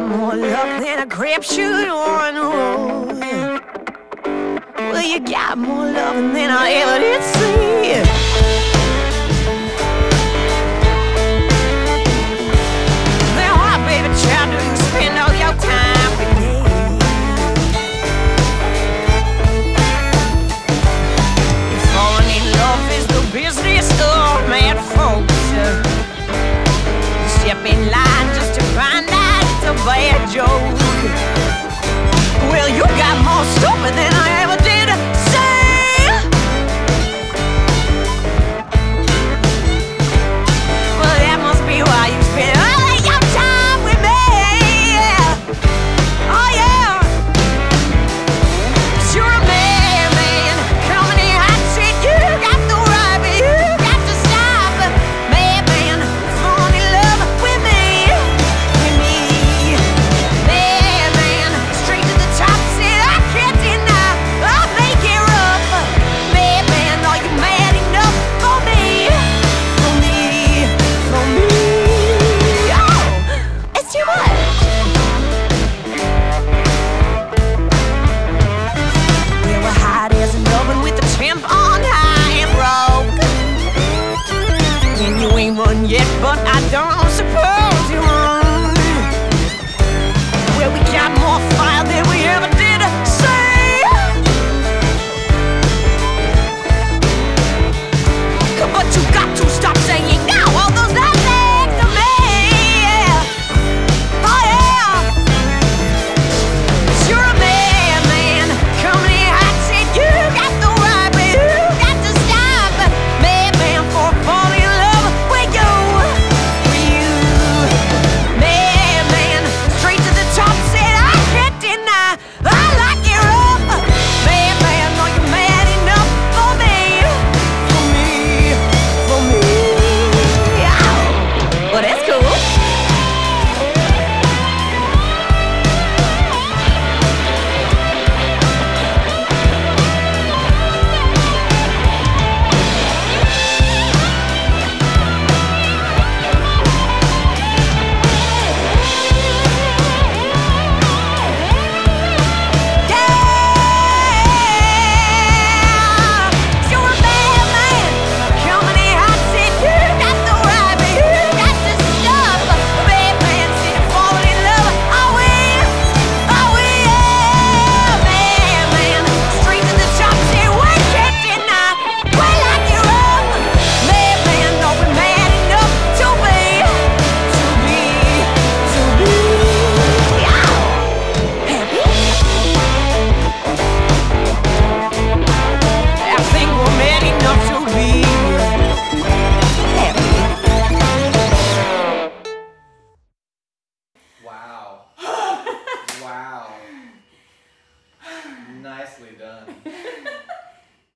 got more luck than a crapshoot on the road. Well, you got more love than I ever did see. Well, you got more stupid than I ever did say. Well, that must be why you spend all of your time with me. Oh, yeah. 'Cause you're a man, coming in hot shit. You got the right, but you got to stop. Man, falling in love with me. Yet, but I don't suppose